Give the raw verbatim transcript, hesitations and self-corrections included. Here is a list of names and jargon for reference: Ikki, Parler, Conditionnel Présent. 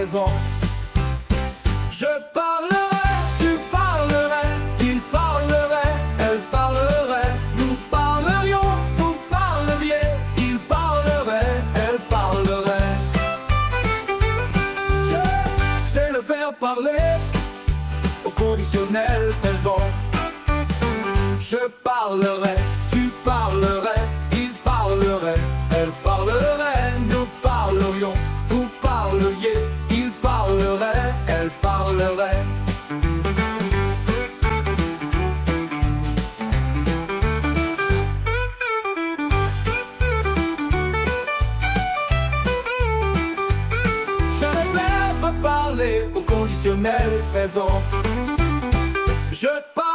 présent. Je parlerai, tu parlerais, il parlerait, elle parlerait, nous parlerions, vous parleriez, il parlerait, elle parlerait. Je sais le faire parler au conditionnel présent. Je parlerai, tu parlerais, il parlerait, elle parlerait, nous parlerions, vous parleriez, il parlerait, elle parlerait. Je vais me parler au conditionnel présent. Je parlerai.